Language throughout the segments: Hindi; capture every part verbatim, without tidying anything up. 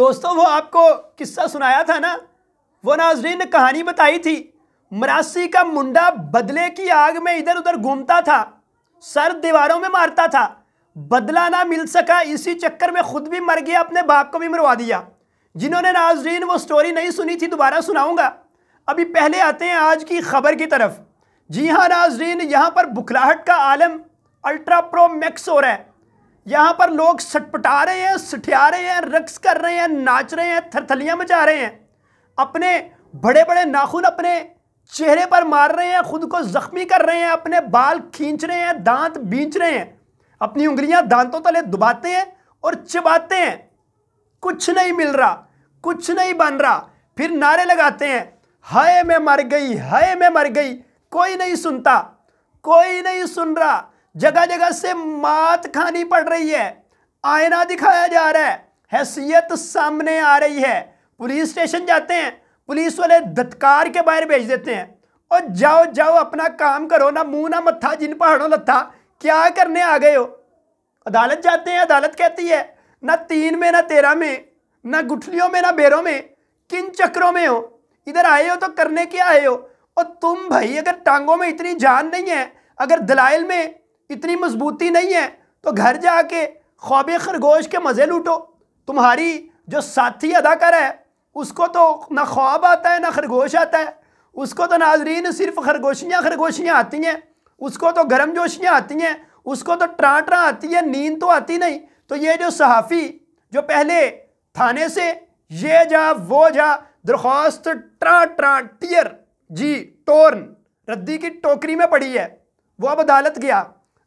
दोस्तों वो आपको किस्सा सुनाया था ना, वो नाजरीन ने कहानी बताई थी। मरासी का मुंडा बदले की आग में इधर उधर घूमता था, सर दीवारों में मारता था, बदला ना मिल सका इसी चक्कर में खुद भी मर गया, अपने बाप को भी मरवा दिया। जिन्होंने नाजरीन वो स्टोरी नहीं सुनी थी दोबारा सुनाऊंगा। अभी पहले आते हैं आज की खबर की तरफ। जी हाँ नाजरीन, यहाँ पर बुखलाहट का आलम अल्ट्रा प्रो मैक्स हो रहा है। यहाँ पर लोग सटपटा रहे हैं, सठिया रहे हैं, रक्स कर रहे हैं, नाच रहे हैं, थरथलियाँ मचा रहे हैं, अपने बड़े बड़े नाखून अपने चेहरे पर मार रहे हैं, खुद को ज़ख्मी कर रहे हैं, अपने बाल खींच रहे हैं, दांत बींच रहे हैं, अपनी उंगलियां दांतों तले दुबाते हैं और चबाते हैं। कुछ नहीं मिल रहा, कुछ नहीं बन रहा, फिर नारे लगाते हैं, हाय मैं मर गई, हाय मैं मर गई। कोई नहीं सुनता, कोई नहीं सुन रहा। जगह जगह से मात खानी पड़ रही है, आईना दिखाया जा रहा है, हैसियत सामने आ रही है। पुलिस स्टेशन जाते हैं, पुलिस वाले धतकार के बाहर भेज देते हैं और जाओ जाओ अपना काम करो, ना मुंह ना मत्था जिन पहाड़ों लत्था, क्या करने आ गए हो। अदालत जाते हैं, अदालत कहती है ना तीन में ना तेरह में, ना गुठलियों में ना बेरों में, किन चक्रों में हो, इधर आए हो तो करने क्या आए हो। और तुम भाई अगर टांगों में इतनी जान नहीं है, अगर दलाइल में इतनी मजबूती नहीं है, तो घर जाके ख्वाब खरगोश के मज़े लूटो। तुम्हारी जो साथी अदाकार है उसको तो ना ख्वाब आता है ना खरगोश आता है, उसको तो नाजरीन सिर्फ खरगोशियाँ खरगोशियाँ आती हैं, उसको तो गर्म जोशियाँ आती हैं, उसको तो ट्रांट्रा आती है, नींद तो आती नहीं। तो ये जो सहाफ़ी जो पहले थाने से ये जा वो जा दरख्वास्त ट्रा ट्रा टियर जी टोर्न रद्दी की टोकरी में पड़ी है, वो अब अदालत गया,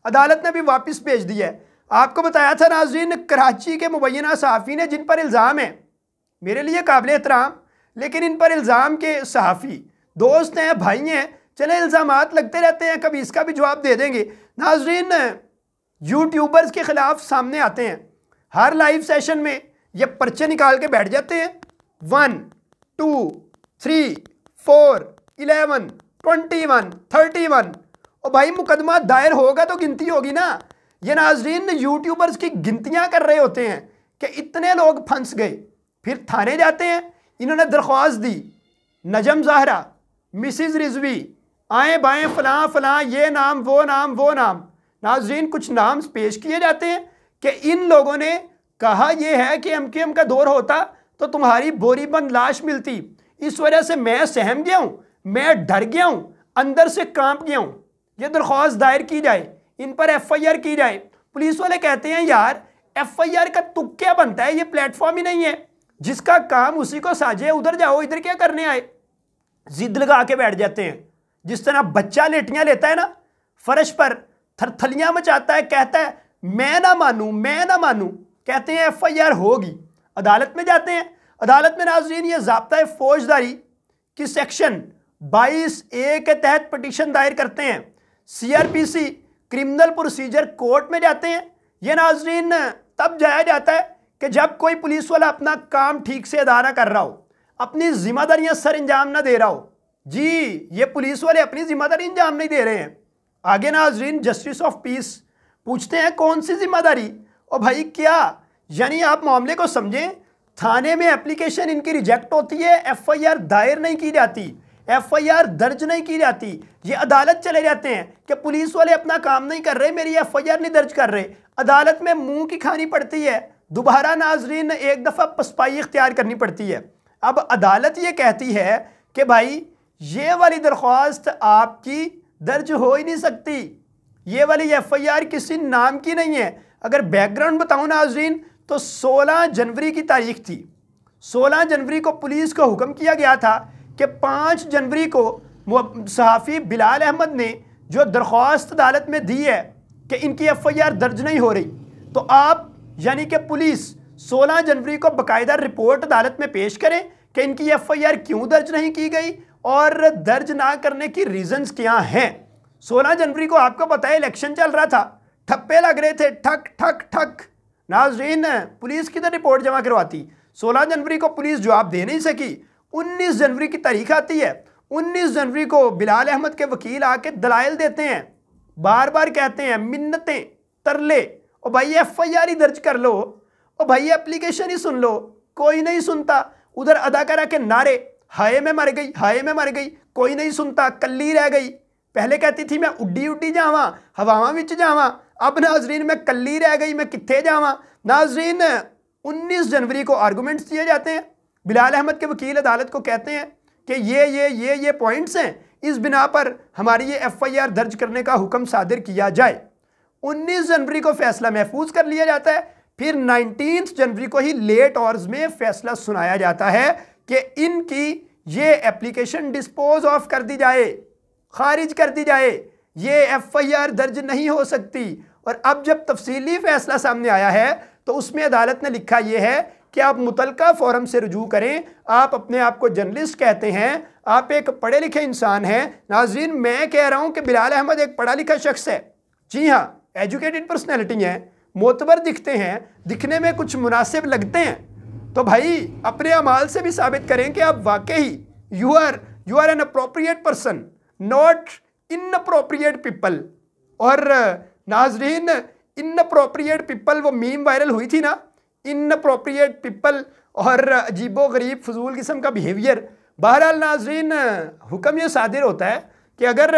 अदालत ने भी वापस भेज दिया है। आपको बताया था नाजरीन, कराची के मुबैना सहाफ़ी ने जिन पर इल्ज़ाम है, मेरे लिए काबिल एहतराम, लेकिन इन पर इल्ज़ाम के सहाफ़ी दोस्त हैं, भाई हैं, चले इल्ज़ामात लगते रहते हैं, कभी इसका भी जवाब दे देंगे। नाजरीन यूट्यूबर्स के ख़िलाफ़ सामने आते हैं, हर लाइव सेशन में ये पर्चे निकाल के बैठ जाते हैं, one two three four eleven twenty one thirty one और भाई मुकदमा दायर होगा तो गिनती होगी ना। ये नाजरीन यूट्यूबर्स की गिनतियाँ कर रहे होते हैं कि इतने लोग फंस गए, फिर थाने जाते हैं। इन्होंने दरख्वास्त दी, नजम ज़ाहरा, मिसिज़ रिजवी, आएँ बाएँ फ़लाँ फ़लाँ, ये नाम वो नाम वो नाम। नाजरीन कुछ नाम पेश किए जाते हैं कि इन लोगों ने कहा यह है कि एम के एम का दौर होता तो तुम्हारी बोरी बंद लाश मिलती, इस वजह से मैं सहम गया हूँ, मैं डर गया हूँ, अंदर से कांप गया हूँ। यह दरख्वास्त दायर की जाए, इन पर एफ़ आई आर की जाए। पुलिस वाले कहते हैं यार एफ़ आई आर का तुक्का बनता है, ये प्लेटफॉर्म ही नहीं है, जिसका काम उसी को साझे, उधर जाओ इधर क्या करने आए। जिद लगा के बैठ जाते हैं, जिस तरह बच्चा लेटियां लेता है ना फर्श पर, थरथलियां मचाता है, कहता है मैं ना मानूं मैं ना मानूं, कहते हैं एफ आई आर होगी। अदालत में जाते हैं, अदालत में नाजरीन ये ज़ाब्ता फौजदारी की सेक्शन बाईस ए के तहत पटिशन दायर करते हैं, C R P C criminal procedure court में जाते हैं। ये नाजरीन तब जाया जाता है कि जब कोई पुलिस वाला अपना काम ठीक से अदा ना कर रहा हो, अपनी जिम्मेदारियां सर अंजाम ना दे रहा हो। जी ये पुलिस वाले अपनी जिम्मेदारी अंजाम नहीं दे रहे हैं। आगे नाजरीन जस्टिस ऑफ पीस पूछते हैं कौन सी जिम्मेदारी, और भाई क्या, यानी आप मामले को समझें, थाने में एप्लीकेशन इनकी रिजेक्ट होती है, एफ आई आर दायर नहीं की जाती, एफ आई आर दर्ज नहीं की जाती। ये अदालत चले जाते हैं कि पुलिस वाले अपना काम नहीं कर रहे, मेरी एफ आई आर नहीं दर्ज कर रहे। अदालत में मुँह की खानी पड़ती है, दोबारा नाजरीन एक दफ़ा पसपाई इख्तियार करनी पड़ती है। अब अदालत ये कहती है कि भाई ये वाली दरख्वास्त आपकी दर्ज हो ही नहीं सकती, ये वाली एफ़ आई आर किसी नाम की नहीं है। अगर बैकग्राउंड बताऊँ नाजरीन तो सोलह जनवरी की तारीख थी, सोलह जनवरी को पुलिस को हुक्म किया गया था कि पाँच जनवरी को सहाफ़ी बिलाल अहमद ने जो दरख्वास्त अदालत में दी है कि इनकी एफ़ आई आर दर्ज नहीं हो रही, तो आप यानी कि पुलिस सोलह जनवरी को बाकायदा रिपोर्ट अदालत में पेश करें कि इनकी एफ़ आई आर क्यों दर्ज नहीं की गई और दर्ज ना करने की रीज़न्स क्या हैं। सोलह जनवरी को आपको पता है इलेक्शन चल रहा था, ठप्पे लग रहे थे, ठक ठक ठक। नाजरीन पुलिस किधर रिपोर्ट जमा करवाती, सोलह जनवरी को पुलिस जवाब दे नहीं सकी। उन्नीस जनवरी की तारीख आती है, उन्नीस जनवरी को बिलाल अहमद के वकील आके दलाइल देते हैं, बार बार कहते हैं मिन्नतें तरले, और भाई एफ आई आर ही दर्ज कर लो, और भाई एप्लीकेशन ही सुन लो, कोई नहीं सुनता। उधर अदाकारा के नारे, हाय में मर गई, हाय में मर गई, कोई नहीं सुनता, कल्ली रह गई। पहले कहती थी मैं उड्डी उड्डी जावा, हवावां विच जावा, अब नाजरीन मैं कल्ली रह गई, मैं कित्थे जावा। नाजरीन उन्नीस जनवरी को आर्गूमेंट्स दिए जाते हैं। बिलाल अहमद के वकील अदालत को कहते हैं कि ये ये ये ये पॉइंट्स हैं, इस बिना पर हमारी ये एफ आई आर दर्ज करने का हुक्म सादिर किया जाए। उन्नीस जनवरी को फैसला महफूज कर लिया जाता है। फिर उन्नीस जनवरी को ही लेट आवर्स में फैसला सुनाया जाता है कि इनकी ये एप्लीकेशन डिस्पोज ऑफ कर दी जाए, खारिज कर दी जाए, ये एफ आई आर दर्ज नहीं हो सकती। और अब जब तफसीली फैसला सामने आया है तो उसमें अदालत ने लिखा यह है कि आप मुतलका फोरम से रुजू करें। आप अपने आप को जर्नलिस्ट कहते हैं, आप एक पढ़े लिखे इंसान हैं। नाजरीन मैं कह रहा हूं कि बिलाल अहमद एक पढ़ा लिखा शख्स है, जी हाँ, एजुकेटेड पर्सनैलिटी है, मोतबर दिखते हैं, दिखने में कुछ मुनासिब लगते हैं। तो भाई अपने अमाल से भी साबित करें कि आप वाकई you are you are an appropriate person, not inappropriate people. और नाजरीन इन अप्रोप्रिएट पीपल वो मीम वायरल हुई थी ना, इन अप्रोप्रिएट पीपल और अजीबो गरीब फजूल किस्म का बिहेवियर। बहरहाल नाजरीन हुक्म ये सादिर होता है कि अगर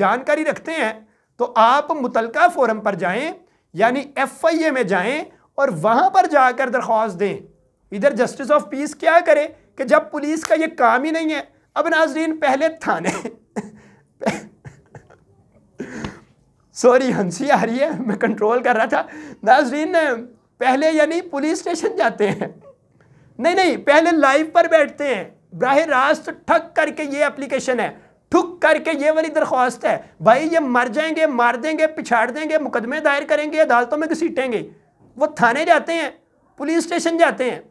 जानकारी रखते हैं तो आप मुतलका फोरम पर जाएं, यानी एफ आई ए में जाएं और वहाँ पर जाकर दरख्वास्त दें। इधर जस्टिस ऑफ पीस क्या करे कि जब पुलिस का ये काम ही नहीं है। अब नाजरीन पहले थाने सॉरी हंसी आ रही है, मैं कंट्रोल कर रहा था। नाजरीन पहले यानी पुलिस स्टेशन जाते हैं, नहीं नहीं पहले लाइव पर बैठते हैं, बराह रास्त ठक करके ये एप्लीकेशन है, ठुक करके ये वाली दरख्वास्त है। भाई ये मर जाएंगे, मार देंगे, पिछाड़ देंगे, मुकदमे दायर करेंगे, अदालतों में घसीटेंगे। वो थाने जाते हैं, पुलिस स्टेशन जाते हैं,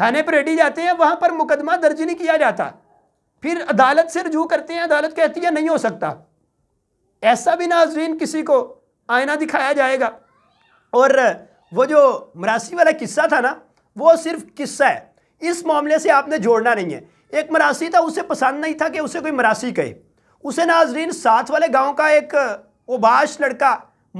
थाने परेडी जाते हैं, वहाँ पर मुकदमा दर्ज नहीं किया जाता। फिर अदालत से रजू करते हैं, अदालत कहती है नहीं हो सकता। ऐसा भी नाजरीन किसी को आईना दिखाया जाएगा। और वो जो मरासी वाला किस्सा था ना, वो सिर्फ किस्सा है, इस मामले से आपने जोड़ना नहीं है। एक मरासी था, उसे पसंद नहीं था कि उसे कोई मरासी कहे। उसे नाजरीन साथ वाले गांव का एक ओबाश लड़का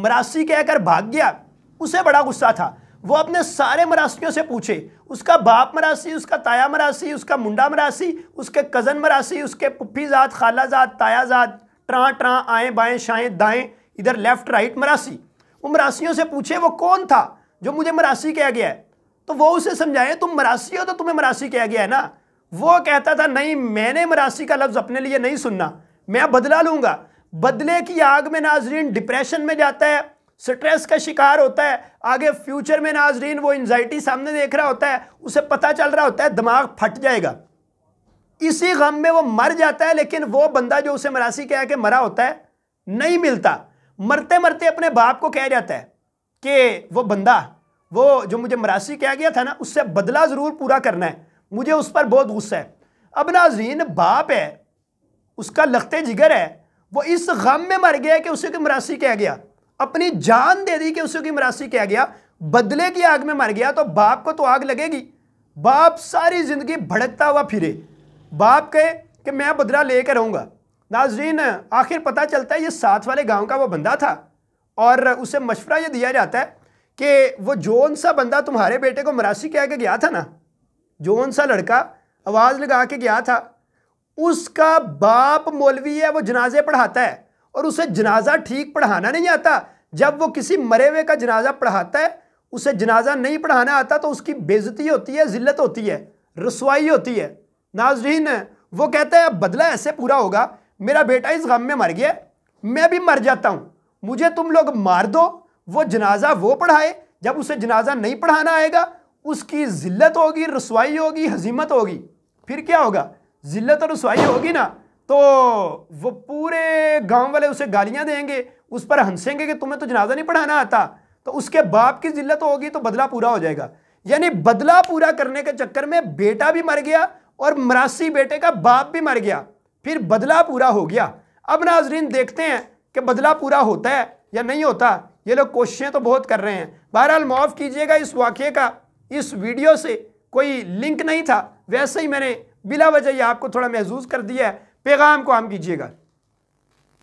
मरासी कहकर भाग गया। उसे बड़ा गुस्सा था, वो अपने सारे मरासियों से पूछे, उसका बाप मरासी, उसका ताया मरासी, उसका मुंडा मरासी, उसके कज़न मरासी, उसके पुप्पीजात, खालाजात, तायाजात, ट्रां ट्रां, आएँ बाएँ, शाएँ दाएँ, इधर लेफ्ट राइट मरासी। वो मरासियों से पूछे वो कौन था जो मुझे मरासी कहा गया है। तो वो उसे समझाए तुम मरासी हो तो तुम्हें मरासी कहा गया है ना। वो कहता था नहीं, मैंने मरासी का लफ्ज़ अपने लिए नहीं सुनना, मैं बदला लूँगा। बदले की आग में नाजरीन डिप्रेशन में जाता है, स्ट्रेस का शिकार होता है, आगे फ्यूचर में नाजरीन वो एंजाइटी सामने देख रहा होता है, उसे पता चल रहा होता है दिमाग फट जाएगा। इसी गम में वो मर जाता है। लेकिन वो बंदा जो उसे मरासी कह के मरा होता है नहीं मिलता, मरते मरते अपने बाप को कह जाता है कि वो बंदा, वो जो मुझे मरासी कहा गया था ना, उससे बदला ज़रूर पूरा करना है, मुझे उस पर बहुत गुस्सा है। अब नाजरीन बाप है, उसका लखते जिगर है, वो इस गम में मर गया कि उसे की मरासी कहा गया, अपनी जान दे दी कि उसे की मरासी कहा गया, बदले की आग में मर गया। तो बाप को तो आग लगेगी, बाप सारी ज़िंदगी भड़कता हुआ फिरे, बाप कहे कि मैं बदला ले कर रहूँगा। नाजरीन आखिर पता चलता है ये साथ वाले गाँव का वो बंदा था। और उसे मशवरा ये दिया जाता है कि वो जोन सा बंदा तुम्हारे बेटे को मरासी कह के गया था ना, जोन सा लड़का आवाज़ लगा के गया था, उसका बाप मौलवी है, वो जनाजे पढ़ाता है और उसे जनाजा ठीक पढ़ाना नहीं आता। जब वो किसी मरे हुए का जनाजा पढ़ाता है, उसे जनाजा नहीं पढ़ाना आता तो उसकी बेइज्जती होती है, जिल्लत होती है, रसवाई होती है। नाजरीन वो कहता है अब बदला ऐसे पूरा होगा, मेरा बेटा इस गम में मर गया, मैं भी मर जाता हूँ, मुझे तुम लोग मार दो। वो जनाजा वो पढ़ाए, जब उसे जनाजा नहीं पढ़ाना आएगा उसकी जिल्लत होगी, रसवाई होगी, हजीमत होगी। फिर क्या होगा, जिल्लत और रसवाई होगी ना, तो वो पूरे गांव वाले उसे गालियां देंगे, उस पर हंसेंगे कि तुम्हें तो जनाजा नहीं पढ़ाना आता। तो उसके बाप की जिल्लत होगी तो बदला पूरा हो जाएगा। यानी बदला पूरा करने के चक्कर में बेटा भी मर गया और मरासी बेटे का बाप भी मर गया, फिर बदला पूरा हो गया। अब नाजरीन देखते हैं कि बदला पूरा होता है या नहीं होता। ये लोग कोशिशें तो बहुत कर रहे हैं। बहरहाल माफ़ कीजिएगा, इस वाक़े का इस वीडियो से कोई लिंक नहीं था, वैसे ही मैंने बिला वजह आपको थोड़ा महसूस कर दिया है। पैगाम को आम कीजिएगा।